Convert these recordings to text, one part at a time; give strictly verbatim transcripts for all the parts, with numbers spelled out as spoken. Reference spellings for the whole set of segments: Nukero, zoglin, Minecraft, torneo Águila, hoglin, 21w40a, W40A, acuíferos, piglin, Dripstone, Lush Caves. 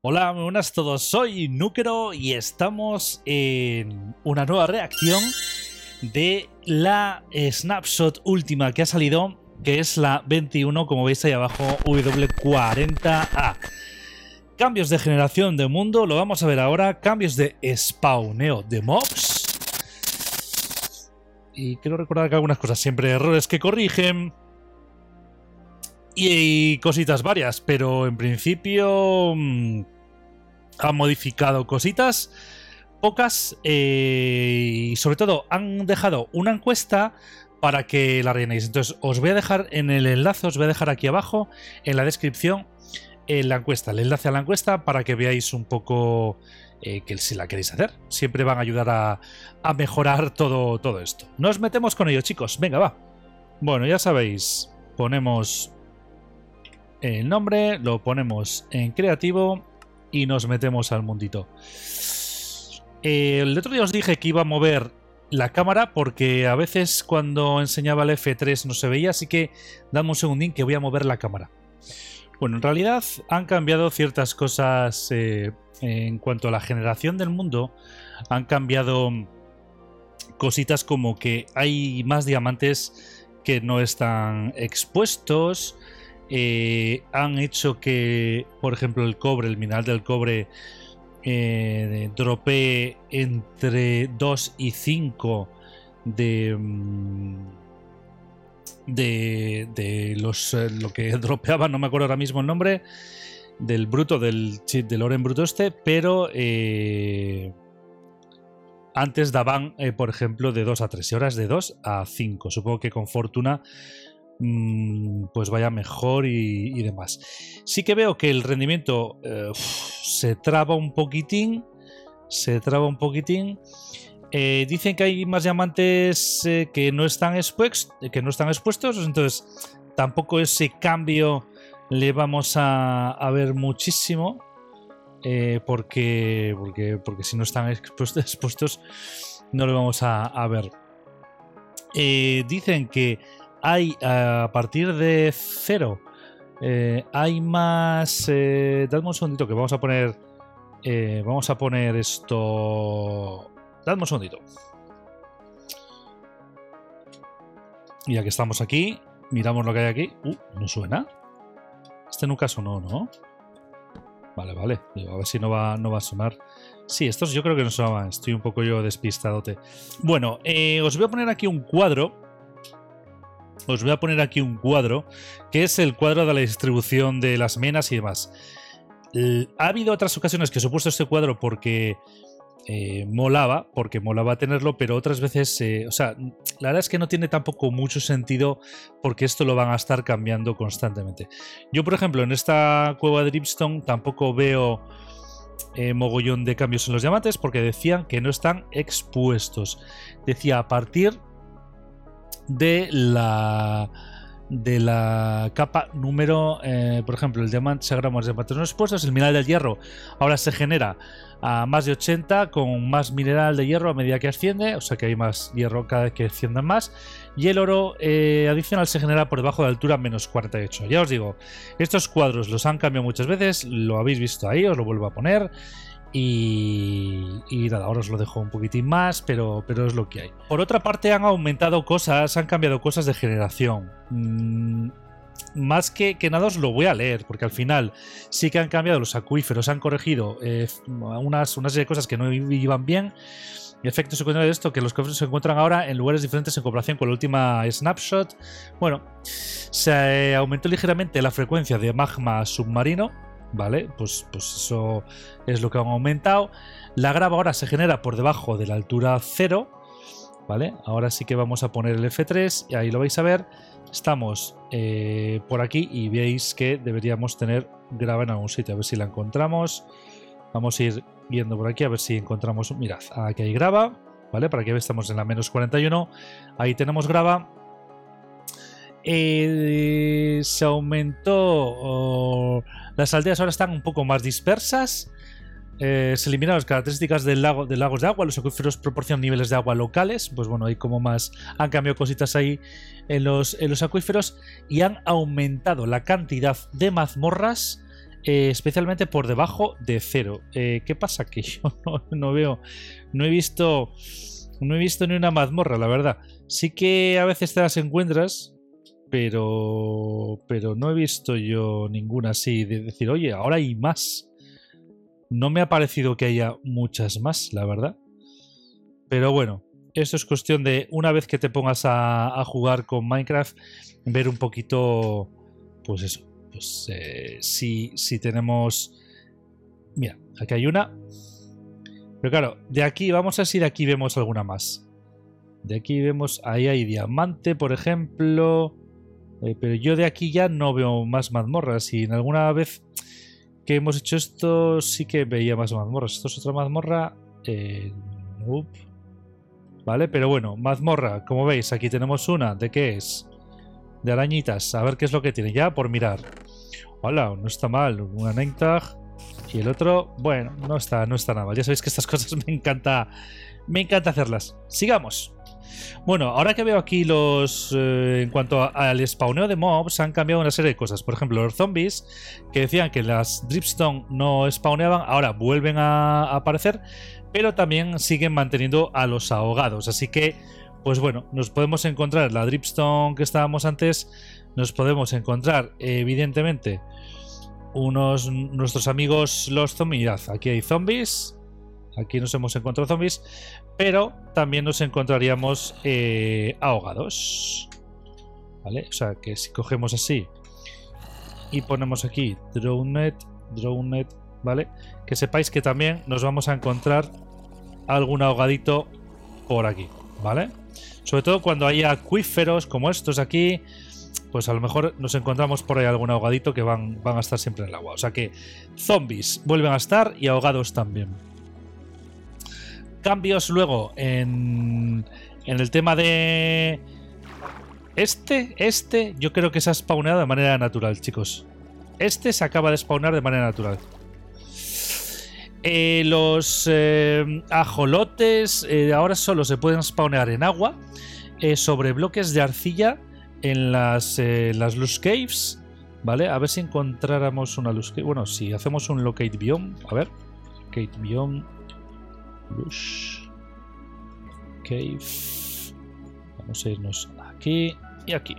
Hola, muy buenas a todos, soy Nukero y estamos en una nueva reacción de la snapshot última que ha salido, que es la veintiuno, como veis ahí abajo, W cuarenta A. Cambios de generación de mundo, lo vamos a ver ahora, cambios de spawneo de mobs. Y quiero recordar que algunas cosas, siempre errores que corrigen y cositas varias, pero en principio mmm, han modificado cositas, pocas, eh, y sobre todo han dejado una encuesta para que la rellenéis. Entonces os voy a dejar en el enlace, os voy a dejar aquí abajo en la descripción en la encuesta, el enlace a la encuesta para que veáis un poco eh, que si la queréis hacer. Siempre van a ayudar a, a mejorar todo, todo esto. Nos metemos con ello, chicos, venga, va. Bueno, ya sabéis, ponemos el nombre, lo ponemos en creativo y nos metemos al mundito. Eh, el otro día os dije que iba a mover la cámara porque a veces cuando enseñaba el F tres no se veía, así que dame un segundín que voy a mover la cámara. Bueno, en realidad han cambiado ciertas cosas eh, en cuanto a la generación del mundo. Han cambiado cositas como que hay más diamantes que no están expuestos. Eh, han hecho que, por ejemplo, el cobre, el mineral del cobre, eh, dropee entre dos y cinco de, de, de los, eh, lo que dropeaba, no me acuerdo ahora mismo el nombre, del bruto, del, del oro en bruto este, pero eh, antes daban, eh, por ejemplo, de dos a tres y ahora es de dos a cinco. Supongo que con fortuna pues vaya mejor y, y demás. Sí que veo que el rendimiento eh, uf, se traba un poquitín, se traba un poquitín. Eh, dicen que hay más diamantes eh, que no están expuestos, que no están expuestos, entonces tampoco ese cambio le vamos a, a ver muchísimo, eh, porque, porque, porque si no están expuestos, expuestos no lo vamos a, a ver. Eh, dicen que hay a partir de cero eh, hay más eh, dadme un segundito que vamos a poner eh, vamos a poner esto, dadme un segundito, ya que estamos aquí miramos lo que hay aquí. Uh, ¿no suena? Este nunca sonó, ¿no? Vale, vale, a ver si no va, no va a sonar. Sí, estos yo creo que no sonaban, estoy un poco yo despistadote. Bueno, eh, os voy a poner aquí un cuadro. Os voy a poner aquí un cuadro, que es el cuadro de la distribución de las minas y demás. Ha habido otras ocasiones que os he puesto este cuadro porque eh, molaba, porque molaba tenerlo, pero otras veces, eh, o sea, la verdad es que no tiene tampoco mucho sentido porque esto lo van a estar cambiando constantemente. Yo, por ejemplo, en esta cueva de Dripstone tampoco veo eh, mogollón de cambios en los diamantes porque decían que no están expuestos. Decía a partir de la de la capa número, eh, por ejemplo, el diamante se gramos de patronos expuestos, el mineral del hierro ahora se genera a más de ochenta con más mineral de hierro a medida que asciende, o sea que hay más hierro cada vez que asciendan más, y el oro eh, adicional se genera por debajo de altura menos cuarenta y ocho. Ya os digo, estos cuadros los han cambiado muchas veces, lo habéis visto ahí, os lo vuelvo a poner. Y, y nada, ahora os lo dejo un poquitín más, pero, pero es lo que hay. Por otra parte han aumentado cosas, han cambiado cosas de generación. Mm, más que, que nada os lo voy a leer, porque al final sí que han cambiado los acuíferos, han corregido eh, unas, una serie de cosas que no iban bien. Efectos secundarios de esto, que los cofres se encuentran ahora en lugares diferentes en comparación con la última snapshot. Bueno, se aumentó ligeramente la frecuencia de magma submarino. Vale, pues, pues eso es lo que han aumentado. La grava ahora se genera por debajo de la altura cero. Vale, ahora sí que vamos a poner el F tres y ahí lo vais a ver. Estamos eh, por aquí y veis que deberíamos tener grava en algún sitio. A ver si la encontramos. Vamos a ir viendo por aquí a ver si encontramos. Mirad, aquí hay grava. Vale, para que estamos en la menos cuarenta y uno. Ahí tenemos grava. Eh, se aumentó. Oh, las aldeas ahora están un poco más dispersas. Eh, se eliminaron las características del lago, de lagos de agua. Los acuíferos proporcionan niveles de agua locales. Pues bueno, hay como más. Han cambiado cositas ahí en los, en los acuíferos. Y han aumentado la cantidad de mazmorras eh, especialmente por debajo de cero. Eh, ¿Qué pasa? Que yo no, no veo, no he visto, no he visto ni una mazmorra, la verdad. Sí que a veces te las encuentras, pero, pero no he visto yo ninguna así de decir, oye, ahora hay más. No me ha parecido que haya muchas más, la verdad. Pero bueno, esto es cuestión de, una vez que te pongas a, a jugar con Minecraft, ver un poquito, pues eso, pues eh, si, si tenemos... Mira, aquí hay una. Pero claro, de aquí, vamos a ver si de aquí vemos alguna más. De aquí vemos, ahí hay diamante, por ejemplo. Eh, pero yo de aquí ya no veo más mazmorras. Y en alguna vez que hemos hecho esto, sí que veía más mazmorras. Esto es otra mazmorra. Eh, up. Vale, pero bueno, mazmorra, como veis, aquí tenemos una. ¿De qué es? De arañitas. A ver qué es lo que tiene ya por mirar. Hola, no está mal. Una name tag. Y el otro, bueno, no está, no está nada mal. Ya sabéis que estas cosas me encanta, me encanta hacerlas. Sigamos. Bueno, ahora que veo aquí los... Eh, en cuanto a, al spawneo de mobs, han cambiado una serie de cosas. Por ejemplo, los zombies, que decían que las Dripstone no spawneaban, ahora vuelven a, a aparecer, pero también siguen manteniendo a los ahogados. Así que, pues bueno, nos podemos encontrar la Dripstone que estábamos antes, nos podemos encontrar, evidentemente, unos nuestros amigos los zombies. Aquí hay zombies. Aquí nos hemos encontrado zombies, pero también nos encontraríamos eh, ahogados. ¿Vale? O sea, que si cogemos así y ponemos aquí Drowned, Drowned, ¿vale? Que sepáis que también nos vamos a encontrar algún ahogadito por aquí, ¿vale? Sobre todo cuando hay acuíferos como estos aquí, pues a lo mejor nos encontramos por ahí algún ahogadito que van, van a estar siempre en el agua. O sea que zombies vuelven a estar y ahogados también. Cambios luego en, en el tema de este, este yo creo que se ha spawnado de manera natural, chicos. Este se acaba de spawnar de manera natural. Eh, los eh, ajolotes eh, ahora solo se pueden spawnear en agua, eh, sobre bloques de arcilla en las, eh, las Lush Caves, ¿vale? A ver si encontráramos una Lush Cave. Bueno, si hacemos un Locate Biome, a ver, Locate Biome. Lush Cave. Vamos a irnos aquí y aquí.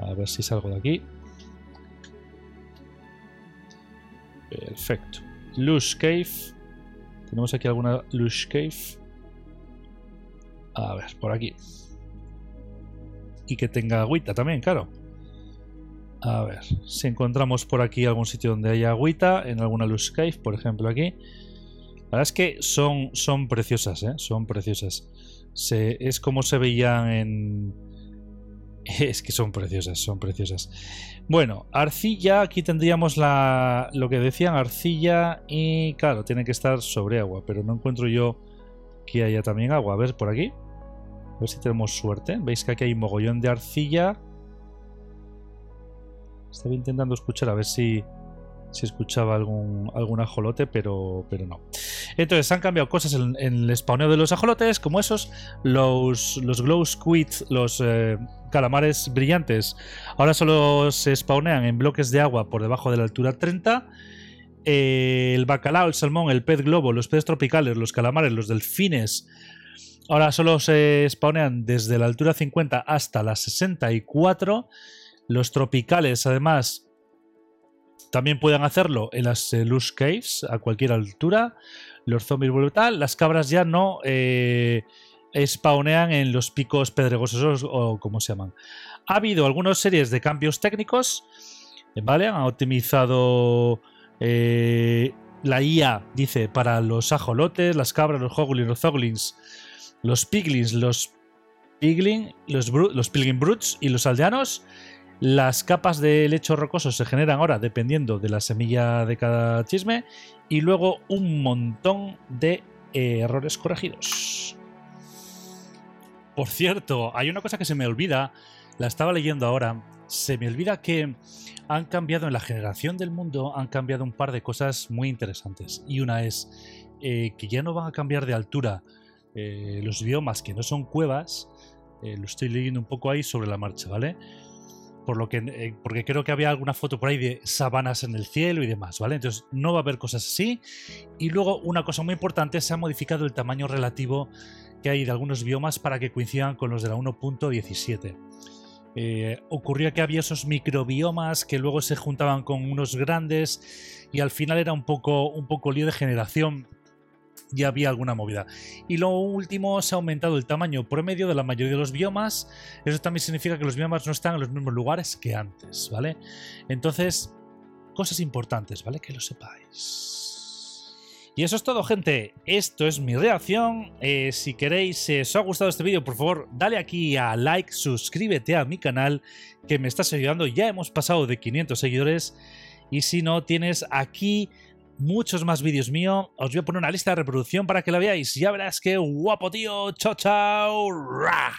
A ver si salgo de aquí. Perfecto. Lush Cave. ¿Tenemos aquí alguna Lush Cave? A ver, por aquí. Y que tenga agüita también, claro. A ver, si encontramos por aquí algún sitio donde haya agüita, en alguna Lush Cave, por ejemplo aquí. La verdad es que son, son preciosas, ¿eh? Son preciosas. Se, es como se veían en... Es que son preciosas, son preciosas. Bueno, arcilla, aquí tendríamos la, lo que decían, arcilla y claro, tiene que estar sobre agua, pero no encuentro yo que haya también agua. A ver, por aquí. A ver si tenemos suerte. Veis que aquí hay un mogollón de arcilla. Estaba intentando escuchar a ver si... si escuchaba algún, algún ajolote, pero, pero no. Entonces han cambiado cosas en, en el spawneo de los ajolotes, como esos, los, los glow squid, los eh, calamares brillantes. Ahora solo se spawnean en bloques de agua por debajo de la altura treinta. Eh, el bacalao, el salmón, el pez globo, los peces tropicales, los calamares, los delfines. Ahora solo se spawnean desde la altura cincuenta hasta la sesenta y cuatro. Los tropicales, además... También pueden hacerlo en las eh, Lush Caves a cualquier altura. Los zombies vuelven tal. Las cabras ya no eh, spawnean en los picos pedregosos o, o como se llaman. Ha habido algunas series de cambios técnicos. ¿Vale? Han optimizado eh, la I A, dice, para los ajolotes, las cabras, los hoglins, los zoglins, los piglins, los piglin, los, los pilgrim brutes y los aldeanos. Las capas de lecho rocoso se generan ahora dependiendo de la semilla de cada chisme y luego un montón de eh, errores corregidos. Por cierto, hay una cosa que se me olvida, la estaba leyendo ahora, se me olvida que han cambiado en la generación del mundo, han cambiado un par de cosas muy interesantes y una es eh, que ya no van a cambiar de altura eh, los biomas que no son cuevas, eh, lo estoy leyendo un poco ahí sobre la marcha, ¿vale? por lo que, eh, porque creo que había alguna foto por ahí de sabanas en el cielo y demás, ¿vale? Entonces no va a haber cosas así. Y luego una cosa muy importante, se ha modificado el tamaño relativo que hay de algunos biomas para que coincidan con los de la uno punto diecisiete. Eh, ocurrió que había esos microbiomas que luego se juntaban con unos grandes y al final era un poco, un poco lío de generación. Ya había alguna movida. Y lo último, se ha aumentado el tamaño promedio de la mayoría de los biomas. Eso también significa que los biomas no están en los mismos lugares que antes, ¿vale? Entonces, cosas importantes, ¿vale? Que lo sepáis. Y eso es todo, gente. Esto es mi reacción. Eh, si queréis, eh, os ha gustado este vídeo, por favor, dale aquí a like, suscríbete a mi canal, que me estás ayudando. Ya hemos pasado de quinientos seguidores. Y si no, tienes aquí muchos más vídeos míos. Os voy a poner una lista de reproducción para que la veáis. Ya verás qué guapo, tío. Chao, chao.